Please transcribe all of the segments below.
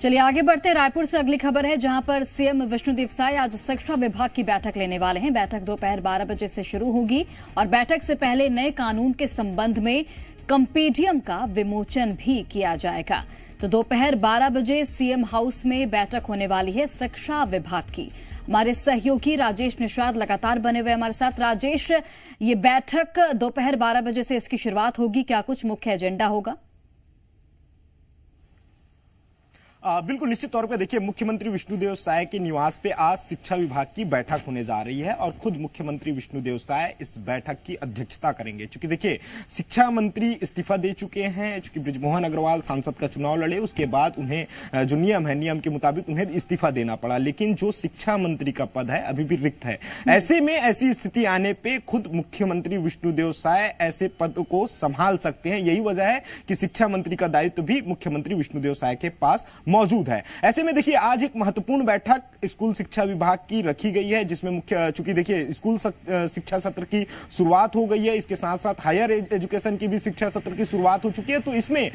चलिए आगे बढ़ते रायपुर से अगली खबर है, जहां पर सीएम विष्णुदेव साय आज शिक्षा विभाग की बैठक लेने वाले हैं। बैठक दोपहर 12 बजे से शुरू होगी और बैठक से पहले नए कानून के संबंध में कम्पेडियम का विमोचन भी किया जाएगा। तो दोपहर 12 बजे सीएम हाउस में बैठक होने वाली है शिक्षा विभाग की। हमारे सहयोगी राजेश निषाद लगातार बने हुए हमारे साथ। राजेश, ये बैठक दोपहर 12 बजे से इसकी शुरुआत होगी, क्या कुछ मुख्य एजेंडा होगा? बिल्कुल निश्चित तौर पे देखिए, मुख्यमंत्री विष्णुदेव साय के निवास पे आज शिक्षा विभाग की बैठक होने जा रही है और खुद मुख्यमंत्री विष्णुदेव साय इस बैठक की अध्यक्षता करेंगे। चूंकि देखिए शिक्षा मंत्री इस्तीफा दे चुके हैं, चूंकि बृजमोहन अग्रवाल सांसद का चुनाव लड़े उसके बाद उन्हें जो नियम है, नियम के मुताबिक उन्हें इस्तीफा देना पड़ा, लेकिन जो शिक्षा मंत्री का पद है अभी भी रिक्त है। ऐसे में ऐसी स्थिति आने पर खुद मुख्यमंत्री विष्णुदेव साय ऐसे पद को संभाल सकते हैं। यही वजह है कि शिक्षा मंत्री का दायित्व भी मुख्यमंत्री विष्णुदेव साय के पास मौजूद है। ऐसे में देखिए आज एक महत्वपूर्ण बैठक स्कूल शिक्षा विभाग की रखी गई है, जिसमें मुख्य चूंकि देखिए स्कूल शिक्षा सत्र की शुरुआत हो गई है, इसके साथ साथ हायर एजुकेशन की भी शिक्षा सत्र की शुरुआत हो चुकी है। तो इसमें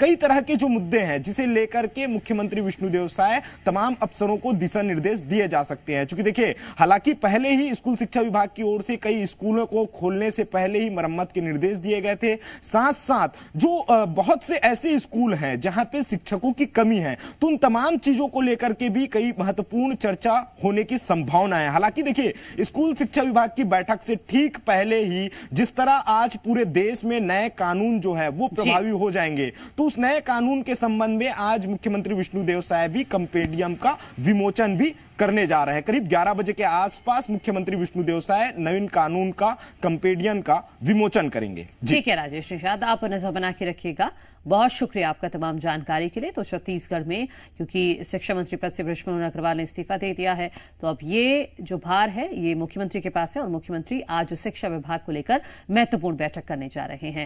कई तरह के जो मुद्दे हैं जिसे लेकर के मुख्यमंत्री विष्णुदेव साय तमाम अफसरों को दिशा निर्देश दिए जा सकते हैं। चूंकि देखिए हालांकि पहले ही स्कूल शिक्षा विभाग की ओर से कई स्कूलों को खोलने से पहले ही मरम्मत के निर्देश दिए गए थे, साथ साथ जो बहुत से ऐसे स्कूल हैं जहां पर शिक्षकों की कमी है, तो उन तमाम चीजों को लेकर के भी कई महत्वपूर्ण चर्चा होने की संभावना है। हालांकि देखिए स्कूल शिक्षा विभाग की बैठक से ठीक पहले ही जिस तरह आज पूरे देश में नए कानून जो है वो प्रभावी हो जाएंगे, तो उस नए कानून के संबंध में आज मुख्यमंत्री विष्णुदेव साय भी कम्पेडियम का विमोचन भी करने जा रहे हैं। करीब 11 बजे के आसपास मुख्यमंत्री विष्णुदेव साय नवीन कानून का कम्पेडियम का विमोचन करेंगे। ठीक है राजेश निषाद, आप नजर बना के रखिएगा। बहुत शुक्रिया आपका तमाम जानकारी के लिए। तो छत्तीसगढ़ में क्योंकि शिक्षा मंत्री पद से बृजमोहन अग्रवाल ने इस्तीफा दे दिया है, तो अब ये जो भार है ये मुख्यमंत्री के पास है और मुख्यमंत्री आज शिक्षा विभाग को लेकर महत्वपूर्ण बैठक करने जा रहे हैं।